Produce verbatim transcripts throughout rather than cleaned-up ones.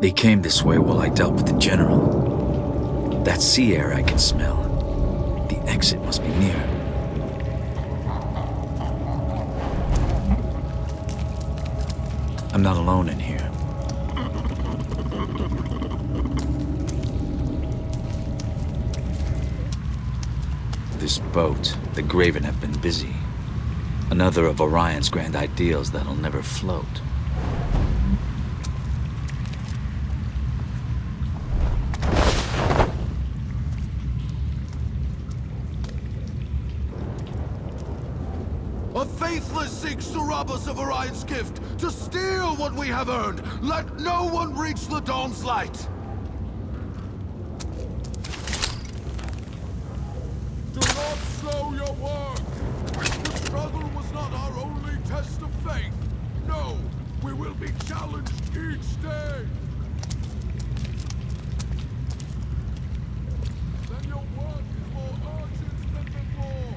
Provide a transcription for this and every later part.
They came this way while I dealt with the general. That sea air I can smell. The exit must be near. I'm not alone in here. This boat, the Graven have been busy. Another of Orion's grand ideals that'll never float. A faithless seeks to rob us of Orion's gift, to steal what we have earned. Let no one reach the Dawn's Light. Do not slow your work. The struggle was not our only test of faith. No, we will be challenged each day. Then your work is more urgent than before.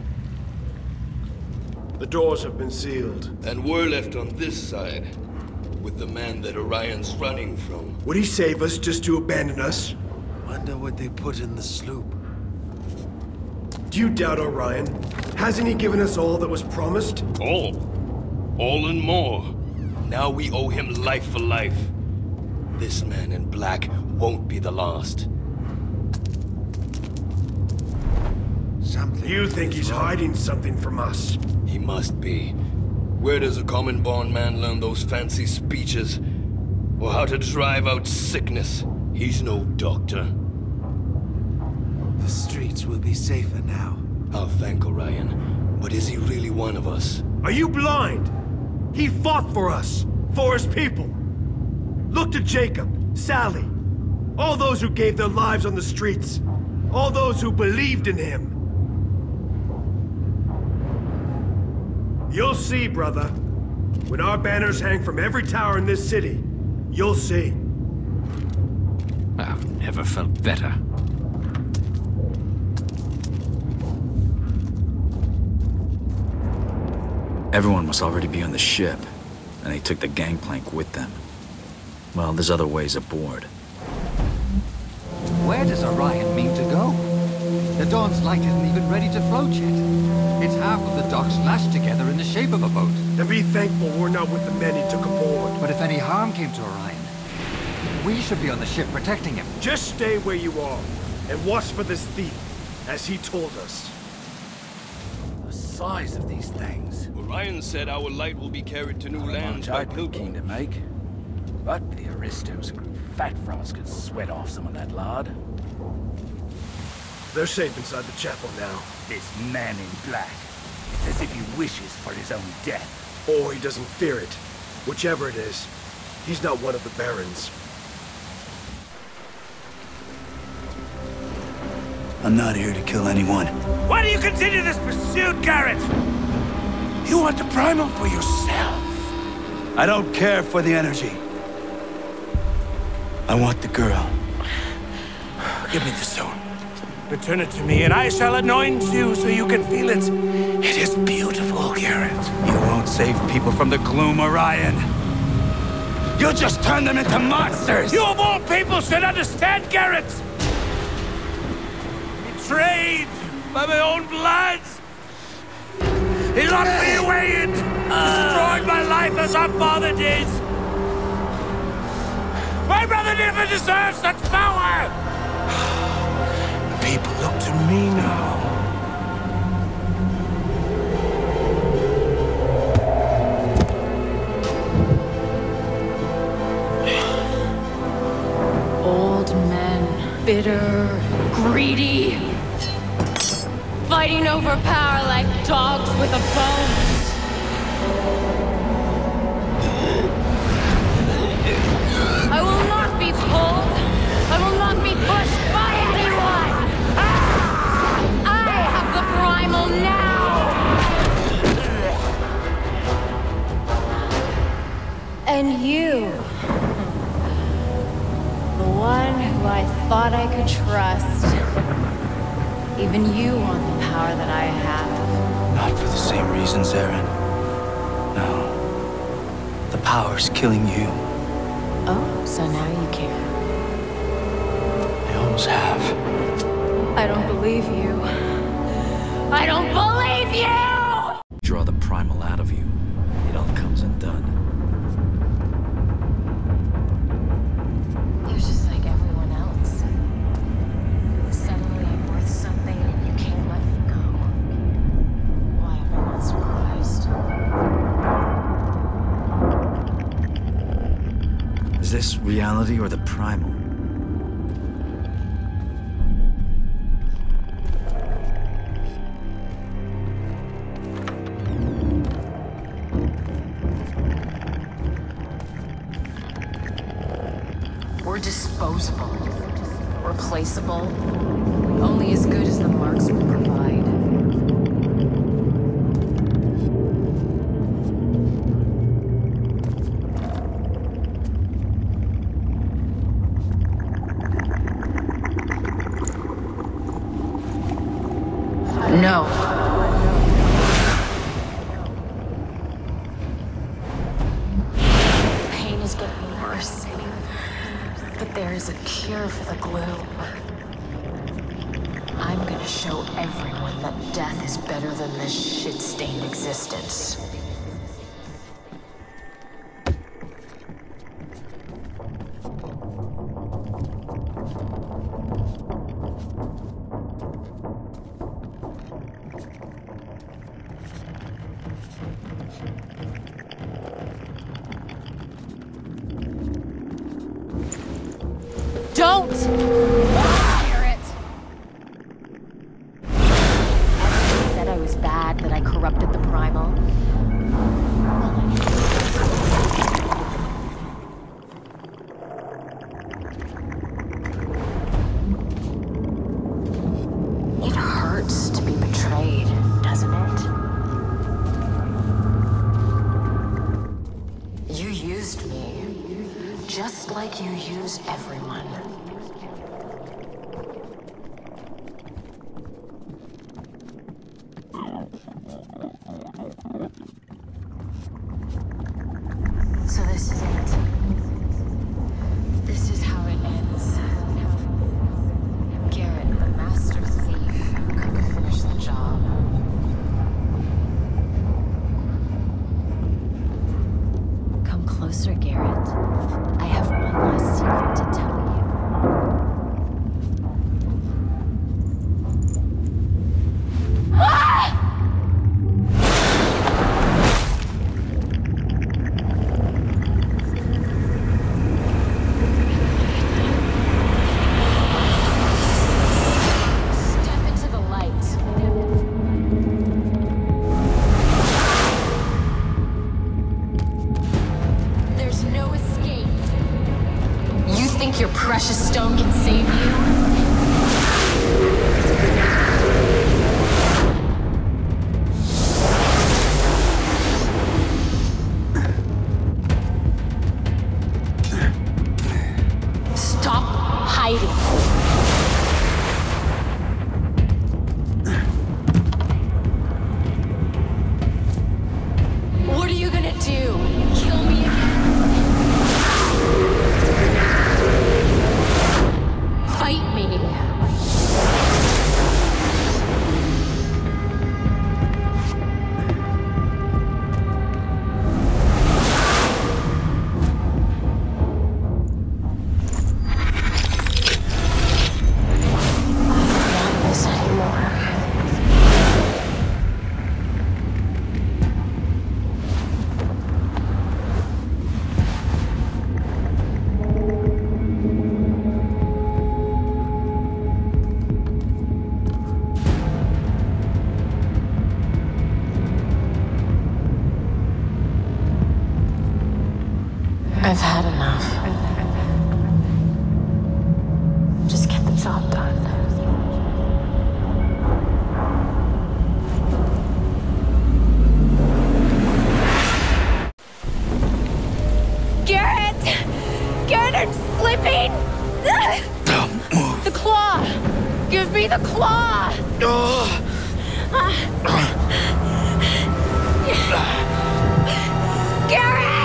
The doors have been sealed. And we're left on this side, with the man that Orion's running from. Would he save us just to abandon us? Wonder what they put in the sloop. Do you doubt Orion? Hasn't he given us all that was promised? All. All and more. Now we owe him life for life. This man in black won't be the last. Something. You think he's hiding something from us? He must be. Where does a common born man learn those fancy speeches? Or how to drive out sickness? He's no doctor. The streets will be safer now. I'll thank Orion, but is he really one of us? Are you blind? He fought for us, for his people. Look to Jacob, Sally, all those who gave their lives on the streets, all those who believed in him. You'll see, brother. When our banners hang from every tower in this city, you'll see. I've never felt better. Everyone must already be on the ship, and they took the gangplank with them. Well, there's other ways aboard. Where does Orion mean to go? The Dawn's Light isn't even ready to float yet. It's half of the docks lashed together in the shape of a boat. Then be thankful we're not with the men he took aboard. But if any harm came to Orion, we should be on the ship protecting him. Just stay where you are, and watch for this thief, as he told us. The size of these things. Orion said our light will be carried to new lands by pilgrims. I'd be keen to make, but the Aristos grew fat from us could sweat off some of that lard. They're safe inside the chapel now. This man in black. It's as if he wishes for his own death. Or he doesn't fear it. Whichever it is, he's not one of the barons. I'm not here to kill anyone. Why do you continue this pursuit, Garrett? You want the primal for yourself. I don't care for the energy. I want the girl. Give me the stone. Return it to me, and I shall anoint you so you can feel it. It is beautiful, Garrett. You won't save people from the gloom, Orion. You'll just turn them into monsters. You of all people should understand, Garrett. Betrayed by my own blood! He locked me away and destroyed my life as our father did! My brother never deserved such power! The people look to me now. Old men, bitter, greedy. Fighting over power like dogs with a bone. I will not be pulled. I will not be pushed by anyone. Ah! I have the primal now. And you, the one who I thought I could trust. Even you want the power that I have. Not for the same reasons, Erin. No. The power's killing you. Oh, so now you care. I almost have. I don't believe you. I don't believe you! Draw the primal out of you. It all comes undone. You're just like everyone else. Suddenly I'm worth something and you can't let me go. Why am I not surprised? Is this reality or the primal? Replaceable, only as good as the marks will provide. No. Pain is getting worse, but there is a cure for the glue. Show everyone that death is better than this shit-stained existence. Don't! Sir Garrett, I have one last secret to tell you. Ah! Step into the light. Think your precious stone can save you? Stop hiding. I've had enough. Just get the job done. Garrett! Garrett, I'm slipping! Don't move. The claw! Give me the claw! Oh. Uh. Garrett!